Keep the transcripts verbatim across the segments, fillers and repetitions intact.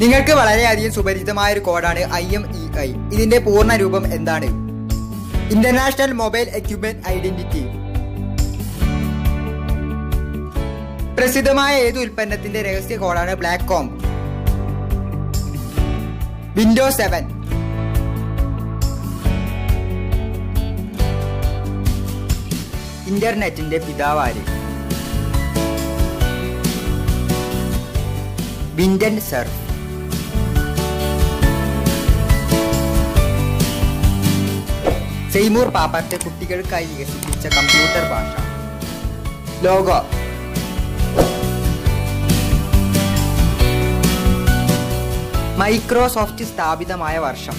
നിങ്ങൾക്ക് വളരെയധികം സുപരിചിതമായ ഒരു കോഡാണ് ഐ എം ഇ ഐ. ഇതിന്റെ പൂർണ്ണ രൂപം എന്താണ്? International mobile equipment identity. പ്രസിദ്ധമായ ഏത് ഉൽപ്പന്നത്തിന്റെ രഹസ്യ കോഡാണ് ബ്ലാക്ക് കോംബ്? Windows seven. ഇന്റർനെറ്റിന്റെ പിതാവാര്? വിൻഡൻ സർഫ്. സെയ്മൂർ പാപ്പർട്ട് കുട്ടികൾക്കായി വികസിപ്പിച്ച കമ്പ്യൂട്ടർ ഭാഷ? ലോഗോ. മൈക്രോസോഫ്റ്റ് സ്ഥാപിതമായ വർഷം?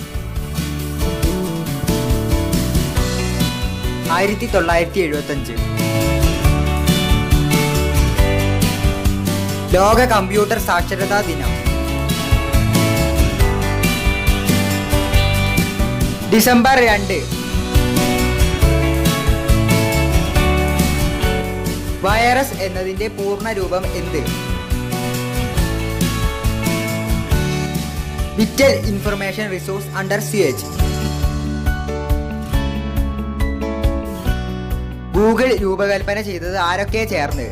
ആയിരത്തി തൊള്ളായിരത്തി എഴുപത്തി അഞ്ച്. ലോക കമ്പ്യൂട്ടർ സാക്ഷരതാ ദിനം? ഡിസംബർ രണ്ട്. വൈറസ് എന്നതിന്റെ പൂർണ്ണ രൂപം എന്ത്? Vital information resource under sewage. Google രൂപകൽപ്പന ചെയ്തത് ആരൊക്കെ ചേർന്ന്?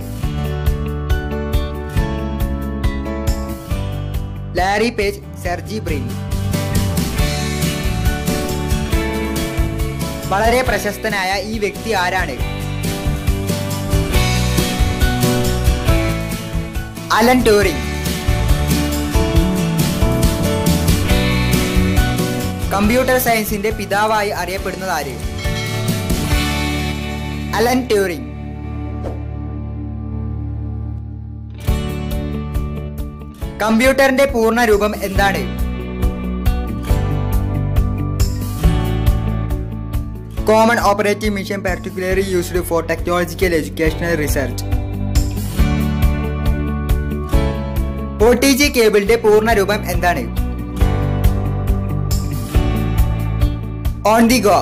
Larry Page, Sergey Brin. വളരെ പ്രശസ്തനായ ഈ വ്യക്തി ആരാണ്? Allen Turing. കമ്പ്യൂട്ടർ സയൻസിന്റെ പിതാവായി അറിയപ്പെടുന്നത് ആര്? Alan Turing. കമ്പ്യൂട്ടറിന്റെ പൂർണ്ണ രൂപം എന്താണ്? Common operating machine particularly used for technological educational research. Four G കേബിളിന്റെ പൂർണ്ണ രൂപം എന്താണ്? On the go.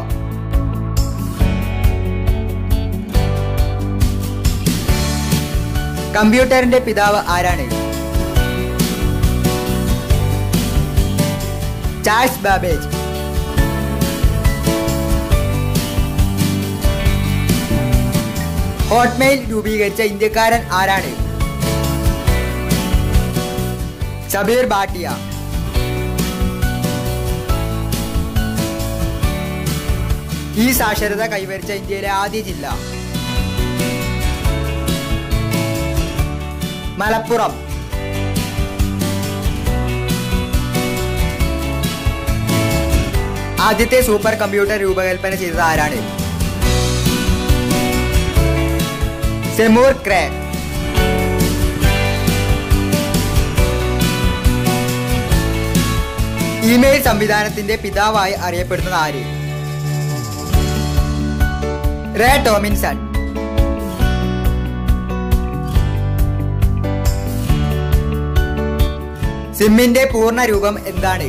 കമ്പ്യൂട്ടറിന്റെ പിതാവ് ആരാണ്? Charles Babbage. ഹോട്ട്മെയിൽ രൂപീകരിച്ച ഇന്ത്യക്കാരൻ ആരാണ്? സബീർ ഭാട്ടിയ. ഈ സാക്ഷരത കൈവരിച്ച ഇന്ത്യയിലെ ആദ്യ ജില്ല? മലപ്പുറം. ആദ്യത്തെ സൂപ്പർ കമ്പ്യൂട്ടർ രൂപകൽപ്പന ചെയ്തത് ആരാണ്? സെമൂർ ക്രേ. ഇമെയിൽ സംവിധാനത്തിന്റെ പിതാവായി അറിയപ്പെടുന്നത് ആര്? റേ ടോമിൻസൺ. സിമ്മിന്റെ പൂർണ്ണ രൂപം എന്താണ്?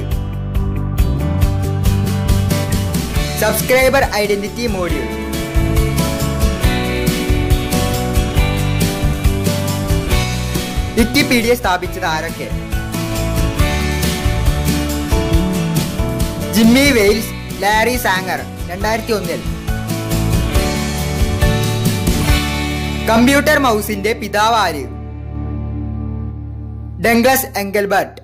Subscriber identity module. വിക്കിപീഡിയ സ്ഥാപിച്ചത് ആരൊക്കെ? Jimmy Wales, Larry Sanger. രണ്ടായിരത്തി ഒന്നിൽ. കമ്പ്യൂട്ടർ മൗസിന്റെ പിതാവ് ആര്? Douglas Engelbart.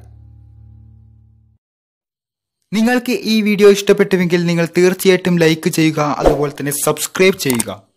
നിങ്ങൾക്ക് ഈ വീഡിയോ ഇഷ്ടപ്പെട്ടുവെങ്കിൽ നിങ്ങൾ തീർച്ചയായിട്ടും ലൈക്ക് ചെയ്യുക, അതുപോലെ തന്നെ സബ്സ്ക്രൈബ് ചെയ്യുക.